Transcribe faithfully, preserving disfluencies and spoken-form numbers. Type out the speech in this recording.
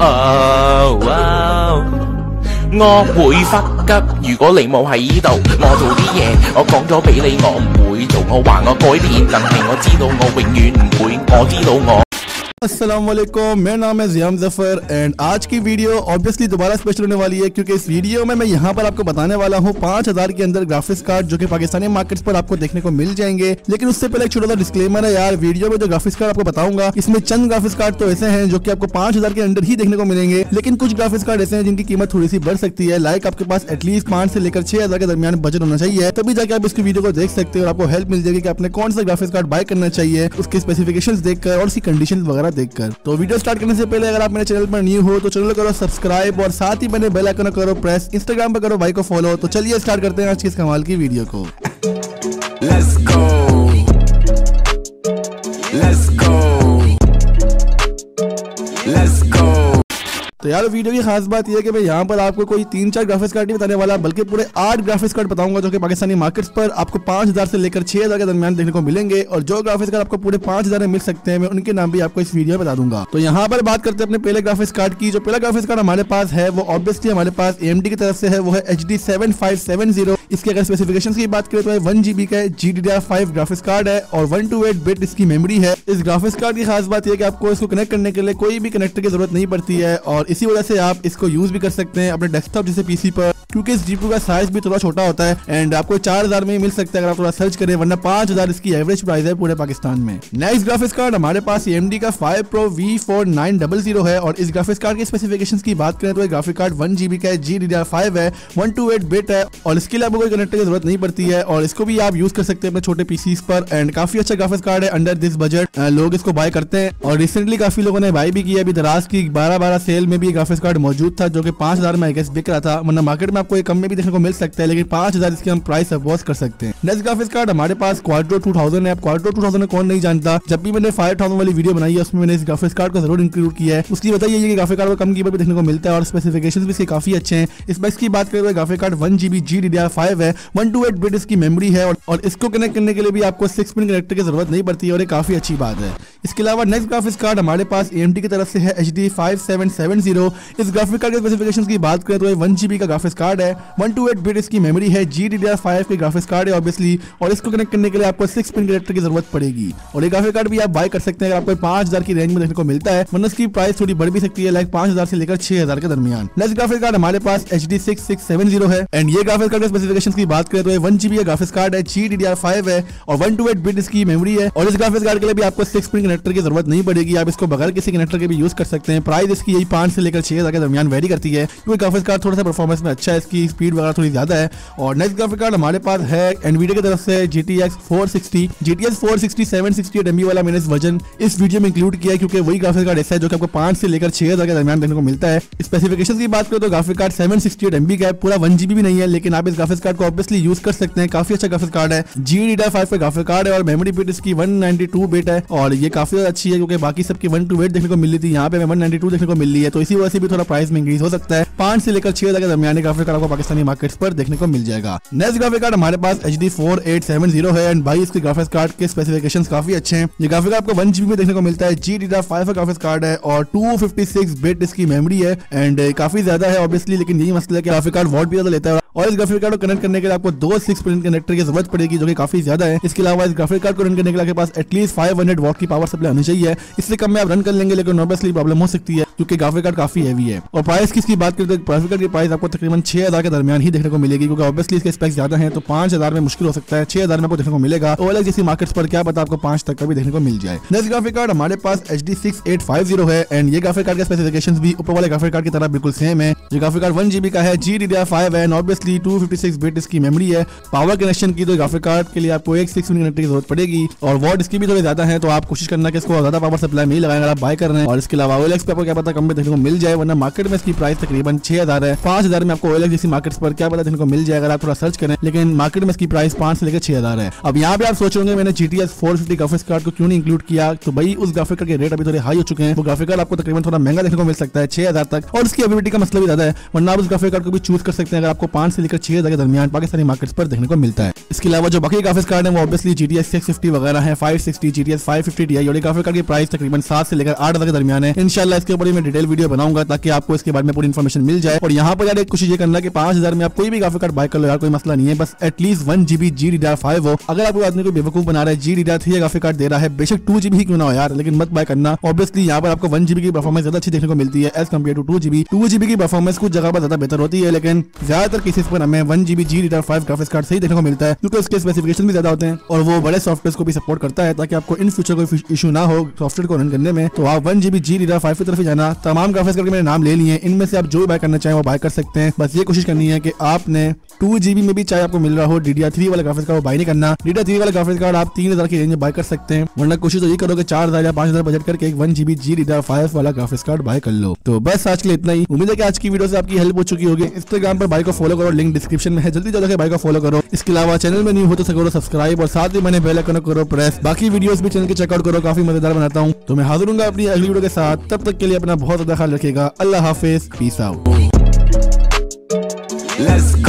oh, oh. 我會忽急，如果你冇喺依度，我做啲嘢，我講咗俾你，我唔會做，我話我改變，但係我知道我永遠唔會，我知道我。Assalamualaikum, मेरा नाम है ज़ैयम ज़फ़र एंड आज की वीडियो ऑब्वियसली दोबारा स्पेशल होने वाली है क्योंकि इस वीडियो में मैं यहाँ पर आपको बताने वाला हूँ पाँच हज़ार के अंदर ग्राफिक्स कार्ड जो कि पाकिस्तानी मार्केट्स पर आपको देखने को मिल जाएंगे। लेकिन उससे पहले एक छोटा सा डिस्क्लेमर है यार, वीडियो में जो ग्राफिक्स कार्ड आपको बताऊंगा इसमें चंद ग्राफिक्स कार्ड तो ऐसे हैं जो कि आपको पाँच हज़ार के अंदर ही देखने को मिलेंगे, लेकिन कुछ ग्राफिक्स कार्ड ऐसे हैं जिनकी कीमत थोड़ी सी बढ़ सकती है। लाइक आपके पास एटलीस्ट पाँच से लेकर छह हज़ार के दरमियान बजट होना चाहिए, तभी जाके आप इसकी वीडियो को देख सकते हो और आपको हेल्प मिल जाएगी कि आपने कौन सा ग्राफिक्स कार्ड बाय करना चाहिए उसकी स्पेसिफिकेशन देखकर और उसकी कंडीशन वगैरह देखकर। तो वीडियो स्टार्ट करने से पहले अगर आप मेरे चैनल पर न्यू हो तो चैनल करो सब्सक्राइब और साथ ही बने बेल आइकन करो प्रेस, इंस्टाग्राम पर करो भाई को फॉलो। तो चलिए स्टार्ट करते हैं आज की इस कमाल की वीडियो को। Let's go. Let's go. Let's go. तो यार वीडियो की खास बात यह है कि मैं यहाँ पर आपको कोई तीन चार ग्राफिक्स कार्ड नहीं बताने वाला बल्कि पूरे आठ ग्राफिक्स कार्ड बताऊंगा जो कि पाकिस्तानी मार्केट्स पर आपको पाँच हज़ार से लेकर छह हज़ार के दरमियान देखने को मिलेंगे। और जो ग्राफिक्स कार्ड आपको पूरे पाँच हज़ार में मिल सकते हैं मैं उनके नाम भी आपको इस वीडियो में बता दूंगा। तो यहाँ पर बात करते हैं अपने पहले ग्राफिक्स कार्ड की। जो पहला ग्राफिक्स कार्ड हमारे पास है वो ऑब्वियसली हमारे पास एएमडी की तरफ से है, वो है H D seven five seven zero. इसके अगर स्पेसिफिकेशन की बात करें तो है वन जीबी का G D D R five graphics card है और वन टू एट बिट इसकी मेमोरी है। इस ग्राफिक्स कार्ड की खास बात यह है कि आपको इसको कनेक्ट करने के लिए कोई भी कनेक्टर की जरूरत नहीं पड़ती है और इसी वजह से आप इसको यूज भी कर सकते हैं अपने डेस्कटॉप जैसे पीसी पर, क्योंकि इस जीपीयू का साइज भी थोड़ा छोटा होता है एंड आपको चार हज़ार में ही मिल सकता है अगर आप थोड़ा सर्च करें, वरना पाँच हज़ार इसकी एवरेज प्राइस है पूरे पाकिस्तान में। नेक्स्ट ग्राफिक्स कार्ड हमारे पास एएमडी का Fire Pro V four nine zero zero है और इस ग्राफिक्स कार्ड के स्पेसिफिकेशंस की बात करें तो ये ग्राफिक कार्ड वन जीबी का G D D R five है, वन टू एट बिट है और इसके लिए आपको कोई कनेक्टर की जरूरत नहीं पड़ती है और इसको भी आप यूज कर सकते हैं अपने छोटे पीसी पर एंड काफी अच्छा ग्राफिक्स कार्ड है। अंडर दिस बजट लोग इसको बाय करते हैं और रिसेंटली काफी लोगों ने बाय भी किया। अभी दराज की बारह बारह सेल में भी ग्राफिक्स कार्ड मौजूद था जो कि पाँच हज़ार में आई गेस बिक रहा था, वरना मार्केट में आपको ये कम में भी देखने को मिल सकता है, लेकिन पाँच हज़ार इसके हम प्राइस अवॉर्ड कर सकते हैं। नेक्स्ट ग्राफिक्स कार्ड हमारे पास क्वाड्रो टू थाउज़ेंड है। क्वाड्रो टू थाउज़ेंड कौन नहीं जानता, जब भी मैंने फाइव थाउज़ेंड वाली वीडियो बनाई है उसमें मैंने इस ग्राफिक्स कार्ड को जरूर इंक्लूड किया है। उसकी बताइए ये कि ग्राफिक कार्ड को कम कीमत पर देखने को मिलता है और स्पेसिफिकेशन भी इसके काफी अच्छे हैं। इस बाइक की बात करें तो graphic card one GB G D D R five है, वन टू एट बिट इसकी मेमोरी है और इसको कनेक्ट करने के लिए भी आपको सिक्स पिन कनेक्टर की जरूरत नहीं पड़ती और ये काफी अच्छी बात है। इसके अलावा नेक्स्ट ग्राफिक्स कार्ड हमारे पास एएमडी की तरफ से है H D five seven seven zero. इस ग्राफिक कार्ड के स्पेसिफिकेशंस की बात करें तो ये वन जीबी का ग्राफिक्स कार्ड है, वन टू एट बिट इसकी मेमोरी है, G D D R five के ग्राफिक्स कार्ड है ऑब्वियसली और इसको कनेक्ट करने के लिए आपको सिक्स पिन कनेक्टर की जरूरत पड़ेगी। और ये ग्राफिक कार्ड भी आप बाय कर सकते हैं अगर आपको पाँच हज़ार की रेंज में देखने को मिलता है, वरना इसकी प्राइस थोड़ी बढ़ भी सकती है लाइक पाँच हज़ार से लेकर छह हज़ार के दरमियान। नेक्स्ट ग्राफिक कार्ड हमारे पास H D six six seven zero है एंड ये ग्राफिक कार्ड के स्पेसिफिकेशंस की बात करें तो ये वन जीबी का ग्राफिक्स कार्ड है, G D D R five है और वन टू एट बिट इसकी मेमोरी है और इस ग्राफिक्स कार्ड के लिए भी आपको सिक्स पिन कनेक्टर की जरूरत नहीं पड़ेगी। आप इसको बगैर किसी कनेक्टर के भी यूज कर सकते हैं। प्राइस इसकी यही पाँच से लेकर छह हज़ार के दरमियान वेरी करती है क्योंकि ग्राफिक्स कार्ड थोड़ा सा परफॉर्मेंस में अच्छा है, इसकी स्पीड वगैरह थोड़ी ज्यादा है। और नेक्स्ट ग्राफिक कार्ड हमारे पास है एनवीडिया की तरफ से G T X four sixty. G T S four sixty seven sixty MB वाला मैंने इस वर्जन इस वीडियो में इंक्लूड किया है क्योंकि वही ग्राफिक कार्ड ऐसा है जो कि आपको पाँच से लेकर छह हज़ार के दरमियान देखने को मिलता है। स्पेसिफिकेशन की बात करें तो graphic card seven sixty eight MB का है, पूरा वन जीबी भी नहीं है, लेकिन आप इस ग्राफिक कार्ड को ऑब्वियसली यूज कर सकते हैं। काफी अच्छा ग्राफिक कार्ड है, G D D R five का ग्राफिक कार्ड है और मेमोरी बिट इसकी वन नाइंटी टू बिट है और ये काफी अच्छी है क्योंकि बाकी सबकी वन टू एट देखने को मिली थी, यहाँ पे वन नाइंटी टू देखने को मिली है, तो इसी वजह से भी थोड़ा प्राइस में इंक्रीज हो सकता है। पाँच से लेकर छह हज़ार के दरमियान ग्राफिक कार्ड आपको पाकिस्तानी मार्केट्स पर देखने को मिल जाएगा। नेक्स्ट ग्राफिक कार्ड हमारे पास H D four eight seven zero है एंड भाई इसके ग्राफिक्स कार्ड के स्पेसिफिकेशंस काफी अच्छे हैं। ये ग्राफिक आपको वन जीबी में देखने को मिलता है, G D D R five का ग्राफिक्स कार्ड है और टू फिफ्टी सिक्स बिट इसकी मेमोरी है एंड काफी ज्यादा है ऑब्वियसली, लेकिन यही मसला है कि ग्राफिक कार्ड वॉट भी ज्यादा लेता है और इस ग्राफिक कार्ड को कनेक्ट करने के लिए आपको दो सिक्स पिन कनेक्टर की जरूरत पड़ेगी जो कि काफी ज्यादा है। इसके अलावा इस ग्राफिक कार्ड को रन करने के लिए आपके पास एटलीस्ट फाइव हंड्रेड वॉट की पावर सप्लाई होनी चाहिए, इससे कम में आप रन कर लेंगे लेकिन ऑब्वियसली प्रॉब्लम हो सकती है क्योंकि ग्राफिक कार्ड काफी हैवी है। और प्राइस की इसकी बात करें तो ग्राफिक कार्ड की प्राइस आपको तकरीबन छह हज़ार के दरमियान ही देखने को मिलेगी क्योंकि ऑब्वियसली इसके स्पेक्स ज्यादा है, तो पाँच हज़ार में मुश्किल हो सकता है, छह हज़ार में आपको देखने को मिलेगा। ओएलएक्स जैसी मार्केट्स पर क्या पता आपको पाँच तक का भी देखने को मिल जाए। नेक्स्ट ग्राफिक कार्ड हमारे पास H D six eight five zero है एंड ये ग्राफिक कार्ड का स्पेसिफिकेशंस भी ऊपर वाले ग्राफिक कार्ड की तरह बिल्कुल सेम है। ये ग्राफिक कार्ड वन जीबी का है, G D D R five है, obviously two fifty six bit इसकी मेमोरी है। पावर कनेक्शन की तो ग्राफिक कार्ड के लिए आपको एक सिक्स पिन कनेक्टर की जरूरत पड़ेगी और वॉट इसकी भी थोड़ी ज्यादा है, तो आप कोशिश करना कि इसको ज्यादा पावर सप्लाई नहीं लगाएं अगर आप बाय कर रहे हैं। और इसके अलावा ओएलएक्स पे आपको क्या पता कम में देखने को मिल जाए, वरना मार्केट में इसकी प्राइस तकरीबन छह हज़ार है। पाँच हज़ार में आपको ओएलएक्स जैसी मार्केट्स पर क्या पता देखने को मिल जाए अगर आप थोड़ा सर्च करें, लेकिन मार्केट में इसकी प्राइस पाँच से लेकर छह हज़ार है। अब यहाँ पे आप सोच रहे होंगे मैंने G T S four fifty graphics card को क्यों नहीं इंक्लूड किया, तो भाई उस ग्राफिक कार्ड के रेट अभी थोड़े हाई हो चुके हैं, वो ग्राफिक कार्ड आपको तकरीबन थोड़ा महंगा देखने को मिल सकता है छह हज़ार तक और इसकी अवेलेबिलिटी का मसला भी ज्यादा है, वरना आप उस ग्राफिक कार्ड को भी चूज कर सकते हैं अगर आपको पाँच से लेकर छह हजार के दरमियान पाकिस्तानी मार्केट्स पर देखने को मिलता है। इसके अलावा जो बाकी ग्राफिक्स कार्ड है वो ऑब्वियसली जीटीएस सिक्स फिफ्टी वगैरह है, five sixty, GTS five fifty ये वाले ग्राफिक कार्ड की प्राइस तकरीबन सात से लेकर आठ हजार के दरमियान है। इंशाल्लाह इसके ऊपर मैं डिटेल वीडियो बनाऊंगा ताकि आपको इसके बारे में पूरी इन्फॉर्मेशन मिल जाए। और यहाँ पर यार एक कुछ ये करना कि पांच हजार में आप कोई भी ग्राफिक कार्ड बाय कर लो यार, कोई मसला नहीं है, बस at least one GB GDDR five हो। अगर आपको आदमी को बेवकूफ बना रहा है जीडीडीआर थ्री ग्राफिक कार्ड दे रहा है, बेशक टू जीबी ही क्यों ना हो यार, लेकिन मत बाय करना। ऑब्वियसली यहाँ पर आपको वन जीबी की परफॉर्मेंस ज्यादा अच्छी देखने को मिलती है as compare to two GB two GB की परफॉर्मेंस कुछ जगह पर ज्यादा बेहतर होती है, लेकिन ज्यादातर केसेस पर हमें one GB GDDR five graphics card सही देखने को मिलता है क्योंकि उसके स्पेसिफिकेशन भी ज्यादा होते हैं और वो बड़े सॉफ्टवेयर को भी सपोर्ट करता है ताकि आपको इन फ्यूचर कोई इशू ना हो सॉफ्टवेयर को रन करने में। तो आप वन जीबी जीडीडीआर फाइव की तरफ जाना। तमाम ग्राफिक्स कार्ड के मैंने नाम ले लिए, इनमें से आप जो बाय करना चाहें वो बाय कर सकते हैं। बस ये कोशिश करनी है कि आपने टू जीबी में भी चाहे आपको मिल रहा हो डीडीआर थ्री वाला ग्राफिक्स कार्ड बाय नहीं करना। डीडीआर थ्री वाला ग्राफिक्स कार्ड आप तीन हजार की रेंज में बाय कर सकते हैं, वरना कोशिश तो ये करो कि चार हजार या पांच हजार बजट करके एक वन जीबी जीडीडीआर फाइव वाला ग्राफिक्स कार्ड बाय कर लो। तो बस आज के लिए इतना ही। उम्मीद है कि आज की वीडियो से आपकी हेल्प हो चुकी होगी। इंस्टाग्राम पर भाई को फॉलो करो, लिंक डिस्क्रिप्शन में है, जल्दी जल्दी भाई को फॉलो करो। इसके अलावा चैनल में न्यू हो तो करो सब्सक्राइब और साथ ही मैंने बेल आइकन करो प्रेस। बाकी वीडियोस भी चैनल के चेकआउट करो, काफी मजेदार बनाता हूँ। तो मैं हाजिर हूँ अपनी अगली वीडियो के साथ, तब तक के लिए अपना बहुत ज्यादा ख्याल रखिएगा। अल्लाह हाफिज, पीस आउट।